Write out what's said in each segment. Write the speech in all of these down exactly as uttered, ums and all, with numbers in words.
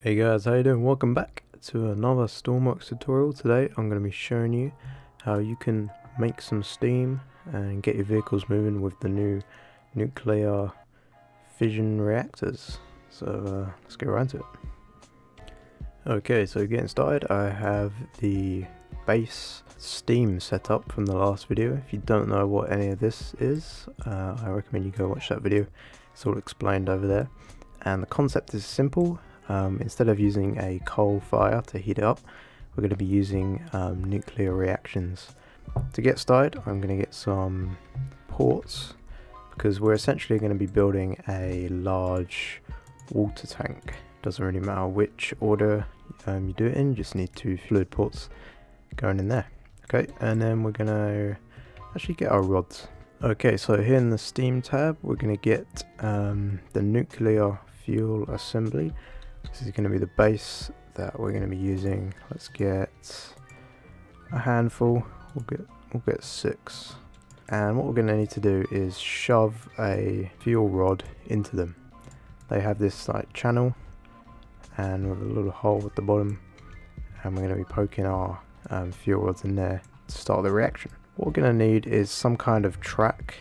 Hey guys, how you doing? Welcome back to another Stormworks tutorial. Today I'm going to be showing you how you can make some steam and get your vehicles moving with the new nuclear fission reactors. So uh, let's get right into it. Okay, so getting started, I have the base steam set up from the last video. If you don't know what any of this is, uh, I recommend you go watch that video. It's all explained over there. And the concept is simple. Um, instead of using a coal fire to heat it up, we're going to be using um, nuclear reactions. To get started, I'm going to get some ports, because we're essentially going to be building a large water tank. Doesn't really matter which order um, you do it in, you just need two fluid ports going in there. Okay, and then we're going to actually get our rods. Okay, so here in the steam tab, we're going to get um, the nuclear fuel assembly. This is going to be the base that we're going to be using. Let's get a handful. We'll get we'll get six. And what we're going to need to do is shove a fuel rod into them. They have this like channel, and with a little hole at the bottom. And we're going to be poking our um, fuel rods in there to start the reaction. What we're going to need is some kind of track.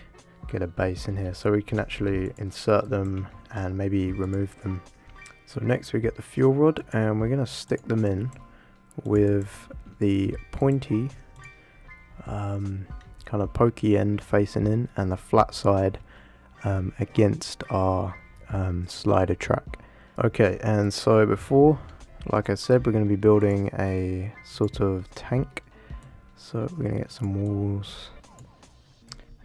Get a base in here so we can actually insert them and maybe remove them. So next we get the fuel rod, and we're going to stick them in with the pointy, um, kind of pokey end facing in, and the flat side um, against our um, slider track. Okay, and so before, like I said, we're going to be building a sort of tank. So we're going to get some walls.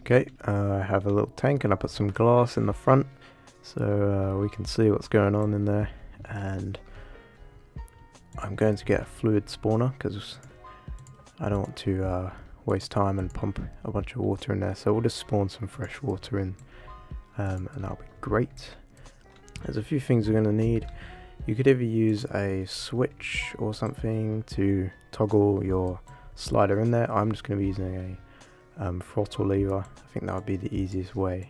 Okay, uh, I have a little tank and I put some glass in the front, so uh, we can see what's going on in there. And I'm going to get a fluid spawner because I don't want to uh, waste time and pump a bunch of water in there, so we'll just spawn some fresh water in, um, and that'll be great. There's a few things we're going to need. You could either use a switch or something to toggle your slider in there. I'm just going to be using a um, throttle lever. I think that would be the easiest way.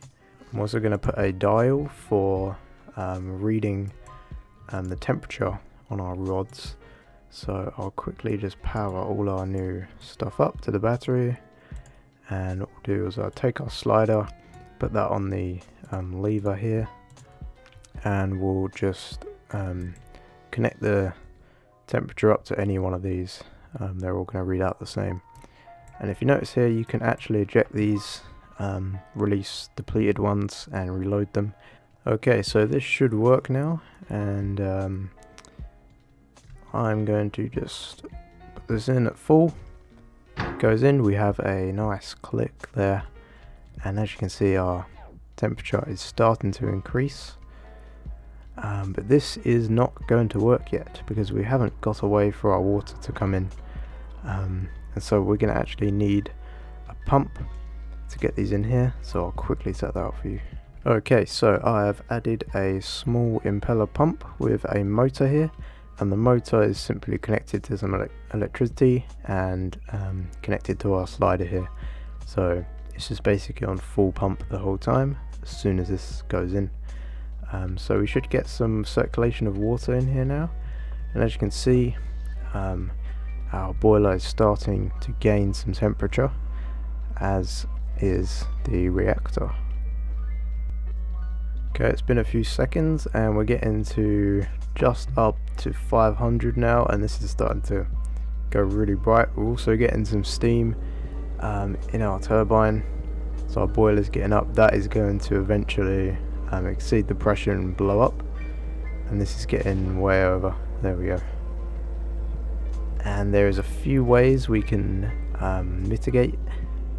I'm also going to put a dial for um, reading um, the temperature on our rods. So I'll quickly just power all our new stuff up to the battery, and what we'll do is I'll take our slider, put that on the um, lever here, and we'll just um, connect the temperature up to any one of these. Um, they're all going to read out the same. And if you notice here, you can actually eject these, Um, release depleted ones and reload them. Okay, so this should work now, and um, I'm going to just put this in at full. It goes in, we have a nice click there, and as you can see, our temperature is starting to increase, um, but this is not going to work yet because we haven't got a way for our water to come in, um, and so we're going to actually need a pump to get these in here, so I'll quickly set that up for you. Okay, so I have added a small impeller pump with a motor here, and the motor is simply connected to some ele electricity and um, connected to our slider here. So it's just basically on full pump the whole time as soon as this goes in. Um, so we should get some circulation of water in here now, and as you can see, um, our boiler is starting to gain some temperature, as is the reactor. Okay, it's been a few seconds and we're getting to just up to five hundred now, and this is starting to go really bright. We're also getting some steam um, in our turbine, so our boiler's getting up. That is going to eventually um, exceed the pressure and blow up, and this is getting way over. There we go. And there is a few ways we can um, mitigate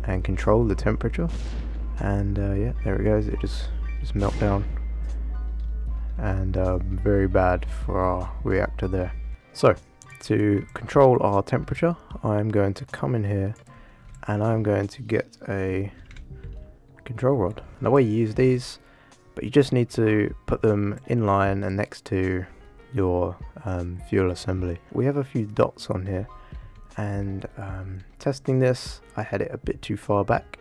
and control the temperature, and uh, yeah, there it goes. It just just melted down, and uh, very bad for our reactor there. So to control our temperature, I'm going to come in here and I'm going to get a control rod. And the way you use these, but you just need to put them in line and next to your um, fuel assembly. We have a few dots on here, and um, testing this, I had it a bit too far back,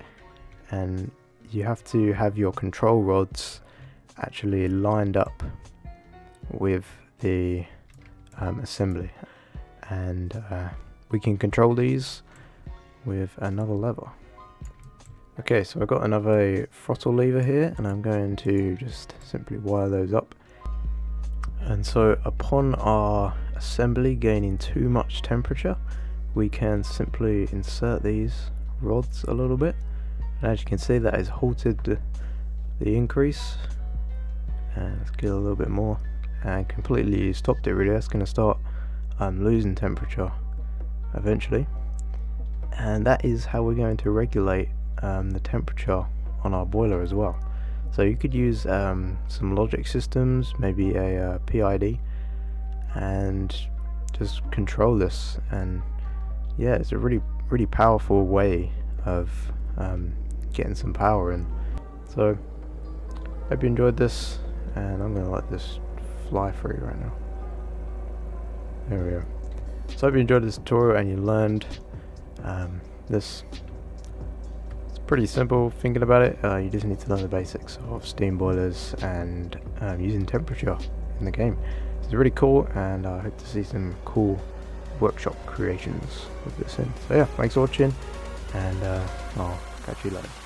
and you have to have your control rods actually lined up with the um, assembly, and uh, we can control these with another lever. Okay, so I've got another throttle lever here, and I'm going to just simply wire those up. And so upon our assembly gaining too much temperature, we can simply insert these rods a little bit, and as you can see, that has halted the increase. And let's get a little bit more, and completely stopped it really. That's going to start um, losing temperature eventually, and that is how we're going to regulate um, the temperature on our boiler as well. So you could use um, some logic systems, maybe a uh, P I D, and just control this. And yeah, it's a really really powerful way of um, getting some power in. So hope you enjoyed this, and I'm going to let this fly free right now. There we go. So hope you enjoyed this tutorial and you learned um, this. It's pretty simple thinking about it. Uh, you just need to learn the basics of steam boilers and um, using temperature in the game. It's really cool, and I hope to see some cool workshop creations with this in. So yeah, thanks for watching, and uh, I'll catch you later.